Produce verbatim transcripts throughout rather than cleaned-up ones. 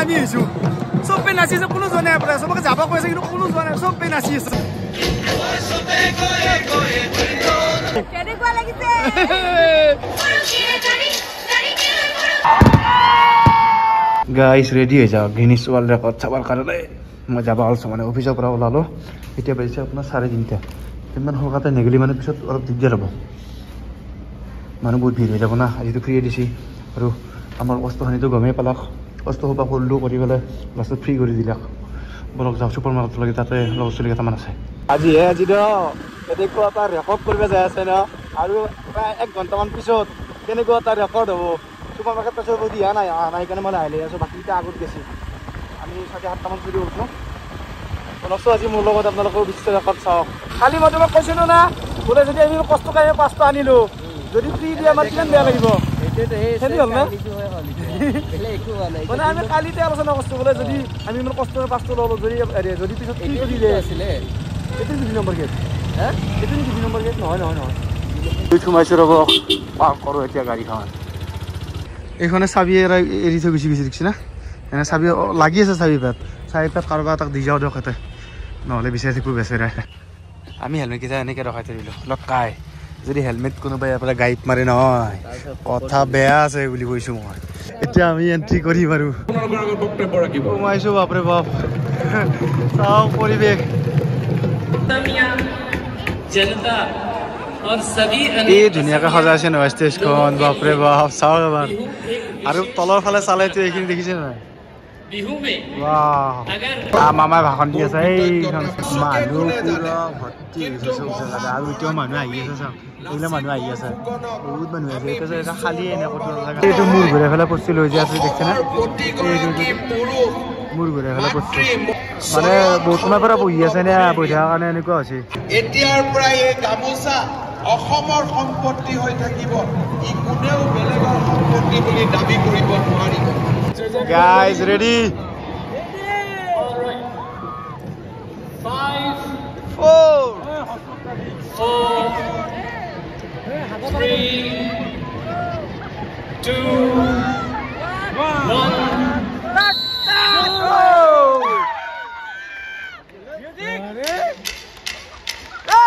mamijo. Sou penacista por nos zonar, por isso vou fazer uma coisa que não por nos zonar. Sou penacista. Quer dizer qual é que tem? Guys, ready é já. Guinness World Record चावल कर ले. मजा बाल समाने office आप राव लालो. इतने बच्चे अपना सारे दिन थे. तो मन होगा तो नेगली मने पिछत और दिख जरा बो. मानो बहुत भीड़ है जब ना ये तो फ्री डिसी और हमार वस्तु हनी तो गमे पलाख वस्तु हो बाखोल लो करी वाला वस्तु फ्री करी दिला बोलो जाओ सुपर मार्केट लगे ताते लोग सुलेगे तमना से आज ये आज इधर ये देखो आता रिकॉर्ड कर बजाया से ना आरु एक घंटा वन पिसोट ये ने को आता रिकॉर्ड हो सुपर मार्केट पिसोट वो दिया ना यार ना इकने मना ले यार सो बाकी क्या आगुत कैसी अमी साथ हाथ तमन सुरी उठना बोलो सो आज मुल्लों को तमना लोगों को बिस्तर रिकॉर्ड साओ खाली मत में कौशल हो ना बोले जब ये कौशल का ये पास्ता आनी लो जो भी फ्री दिया मत किन दिया लगेगा हेल्दी हो ना बना हमें काली तैयार होना कॉस्ट बोले जोड़ी हमें मन कॉस्ट में पास तो लोग जोड़ी अरे जोड़ी पिसोट की जोड़ी ले कितने जोड़ी नंबर के हैं कितने जोड़ी नंबर के ना ना ना कुछ मासूर हो पार करो ऐसी गाड़ी खान एक होने साबित है ये रिश्ते कुछ कुछ रिक्शना है ना साबित लगी है सर साबित पर साबित पर कारवां तक दिजाओ जो कहते ना ले बिचारे कुछ बेचेरा है आमी हेलमेट किसान ने क्या रखा था रिलो लग काय जोड़ी हेलमेट को ना भाई अपना गाइड मरे ना और था बेयास है बुली कोई शुमार इतना हमी एंट्री करी मरू उमाइशो बाप रे बाप साव कोरी बेग जनता और सभी ये दुनिया का हजारों नवस्तेश कौन बाप रे बाप साव बाप अरे तलाव खाले साले तो एक ही देखी चल रहा है बिहू में वाह आ मामा भागन दिया सही मालू पूरा भट्टी सब सब आलू क्यों मानवा ये सब इला मानवा आइया सर बहुत मानवा है कैसे का खाली है ना फोटो लगा ये तो मुर घुरे वाला पोस्टिल हो जाए आप देखते ना मुर घुरे वाला पोस्टिल माने बहुत में पर बुइया से ना बुझा गाने निको আছে এটিআর প্রায় এই গামোসা অসমর সম্পত্তি হৈ থাকিব ই কোনেও বেলেগৰ সম্পত্তি বুলি দাবী কৰিব নোৱাৰি guys ready five four four Three, two, one. Go! Music. Go!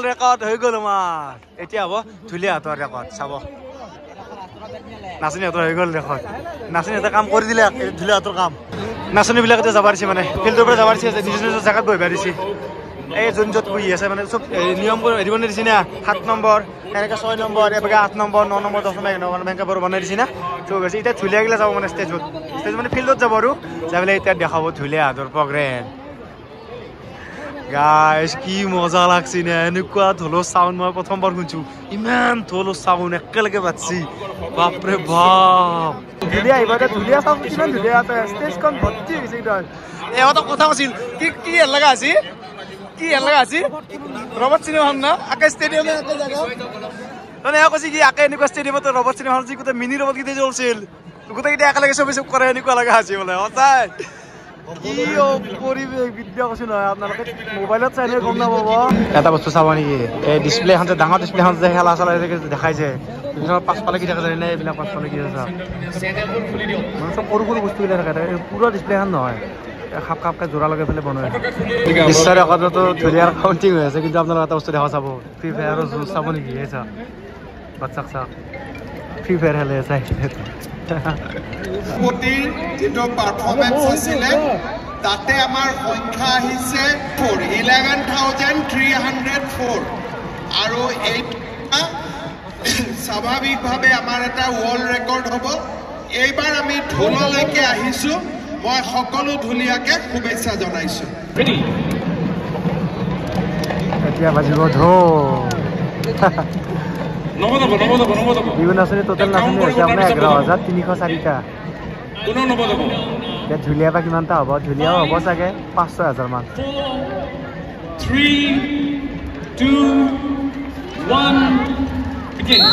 world record hoy gol amar eta habo thule ator record sabo nasini ator hoy gol record nasini eta কাম কৰি দিলে thule ator কাম nasini bilagate jabarchi mane field upre jabarchi ase nijojo jagat boi barichi ei jonjot boi ase mane sob niyom kore ribon dise na seven number ereka six number ebega eight number nine number ten number eleven bank bor banai dise na to gese eta thule gela jabo mane stage stage mane field ot jaboru jabele eta dekhabo thule ator program Guys, ki moza lagsi na enuka tholo sound ma prothom bar hunchu iman tholo sound ekalage bachchi bap re bap dile aibata dulia sound kina dile ata stage kon bhatti hoise eta e hota kotha asil ki ki laga asi ki laga asi robot cinema na aka stadium e aka jaga tone ako si ki aka enuka stadium to robot cinema ji ko mini robot ki te jolsil gota ki aka lage sob sob kore enuka laga asi bole hota Yo, puri video kosino. Apna loge mobile se ne gomna baba. Eta bostu sabani ki display hante dango display hante hela sala ke dekhai je. Bina pass pala ki jaga jane na bina pass pala ki jasa. Mane sob koru koru bostu gila rakha hai. Pura display han hoy. Khap khap ka jora lage phele bonoy. Bisara kada to thuliyar counting hoye ase kintu apnara eta bostu dekha sabo. Free fire ro jo sabani ki eta. Bachchak sa. Free fire hele sai. Sporting যেটা performance ছিল তাতে আমার সংখ্যা আছে eleven thousand three hundred four আর এইটা স্বাভাবিকভাবে আমার এটা ওয়ার্ল্ড রেকর্ড হবে এইবার আমি ঢোললৈকে আহিছো মই সকল ধুলিয়াকে শুভেচ্ছা জনাইছো রেডি এতিয়া বাজিব ঢোল নবদ নবদ নবদ ইভেন আসলে টোটাল নাম আছে আমরা eleven thousand three hundred four টা কোন নবদ এটা ঝুলিয়া বা কিমানটা হবে ঝুলিয়া হবে সাগে five thousand মান three two one begin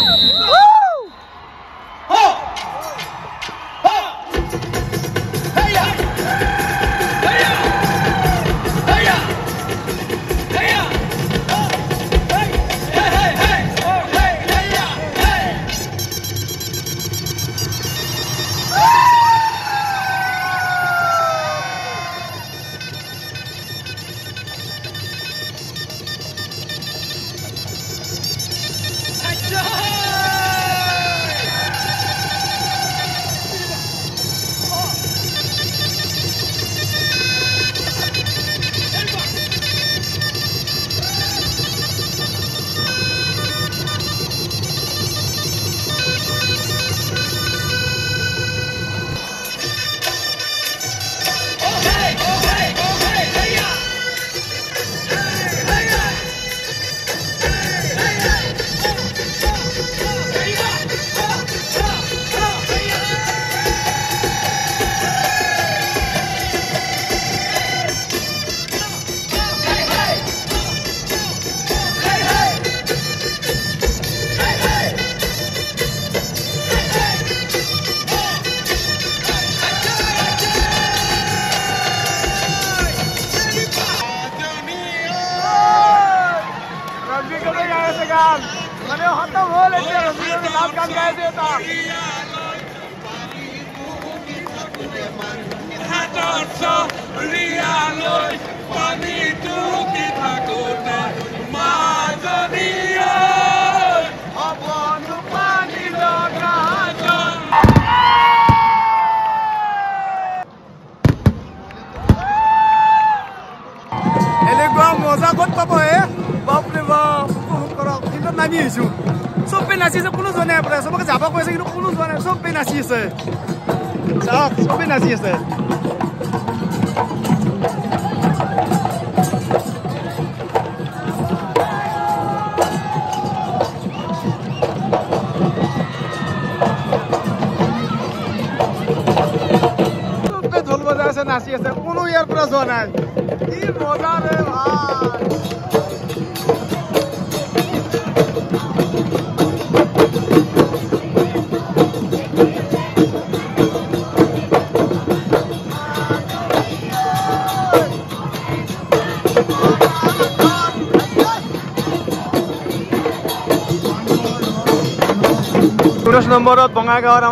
number of Bongagar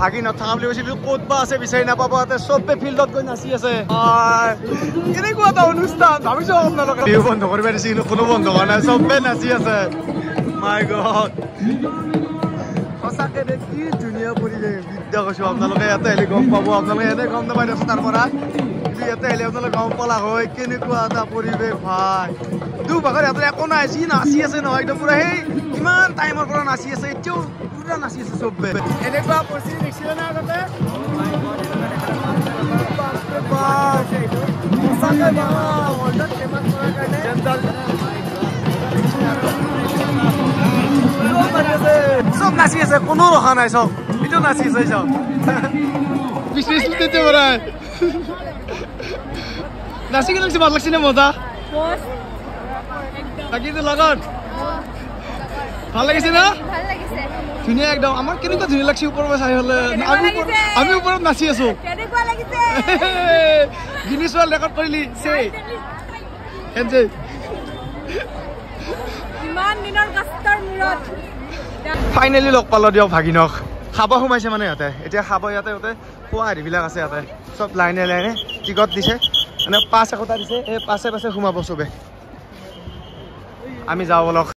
ভাগি নথকা বুলি কৈছিলো, ক'ত বা আছে বিচাৰি নাপাবা, চবে ফিল্ডত গৈ নাচি আছে। কেনেকুৱা এটা অনুষ্ঠান ভাবিছো আপোনালোকে। বিহু বন্ধ কৰিব দিছিলো, কোনো বন্ধ হোৱা নাই, চবে নাচি আছে। মাই গড, সঁচাকে কি ধুনীয়া পৰিৱেশ। বিদ্যা কৈছো আপোনালোকে ইয়াতে আহিলে গম পাব, আপোনালোকে ইয়াতে গম নাপাই দিয়ক। তাৰ পৰা ইয়াতে আহিলে আপোনালোকে গম পালা হয় কেনেকুৱা এটা পৰিৱেশ। ভাই দুভাগৰ ইয়াতে একো নাই, যি নাচি আছে নহয় একদম পুৰা, সেই ইমান টাইমৰ পৰা নাচি আছে, এতিয়াও পুৰা নাচি আছে চবে। এনেকুৱা পৰিস্থিতি দেখিছিলে না আগতে? চব নাচি আছে, কোনো ৰখা নাই, চব এইটো নাচি আছে। চব বিশেষ নাচি কেনে ভাল লাগছে নে? মজা লাগিছে লগত, ভাল লাগিছে না? ধুনীয়া একদম। আমাৰ কেনেকুৱা ধুনীয়া লাগছে ওপৰৰ পৰা চাই হলে। আমি ওপৰত নাচি আছো, গিনিছ ৱৰ্ল্ড ৰেকৰ্ড কৰিলি। ফাইনেলি লগ পালো দিয়ক ভাগিনক। খাব সোমাইছে মানে সিহঁতে, এতিয়া খাব ইয়াতে সিহঁতে খোৱা হেৰিবিলাক আছে ইয়াতে, চব লাইনে লাইনে টিকট দিছে, মানে পাঁচ একোটা দিছে, এই পাছে পাছে সোমাব চবে। আমি যাওঁ বলক।